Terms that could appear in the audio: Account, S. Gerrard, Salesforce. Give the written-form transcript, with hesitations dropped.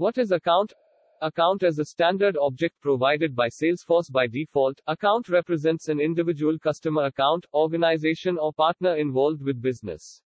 What is Account? Account is a standard object provided by Salesforce by default. Account represents an individual customer account, organization or partner involved with business.